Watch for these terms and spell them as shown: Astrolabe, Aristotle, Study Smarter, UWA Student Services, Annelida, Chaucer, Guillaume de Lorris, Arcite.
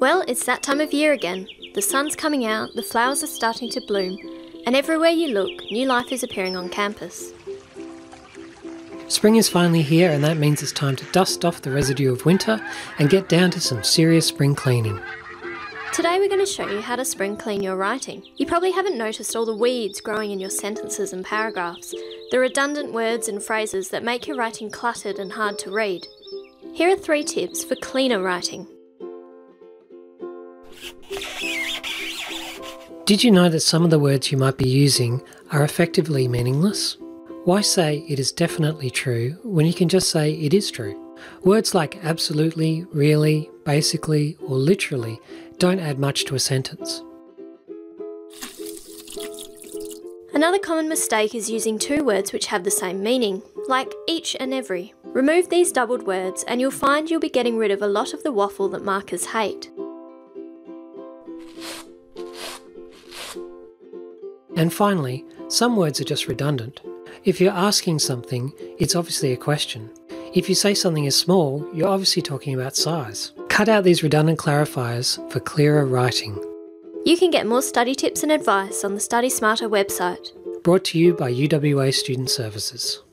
Well, it's that time of year again. The sun's coming out, the flowers are starting to bloom, and everywhere you look, new life is appearing on campus. Spring is finally here, and that means it's time to dust off the residue of winter and get down to some serious spring cleaning. Today we're going to show you how to spring clean your writing. You probably haven't noticed all the weeds growing in your sentences and paragraphs, the redundant words and phrases that make your writing cluttered and hard to read. Here are 3 tips for cleaner writing. Did you know that some of the words you might be using are effectively meaningless? Why say "it is definitely true" when you can just say "it is true"? Words like absolutely, really, basically, or literally don't add much to a sentence. Another common mistake is using 2 words which have the same meaning, like each and every. Remove these doubled words and you'll find you'll be getting rid of a lot of the waffle that markers hate. And finally, some words are just redundant. If you're asking something, it's obviously a question. If you say something is small, you're obviously talking about size. Cut out these redundant clarifiers for clearer writing. You can get more study tips and advice on the Study Smarter website. Brought to you by UWA Student Services.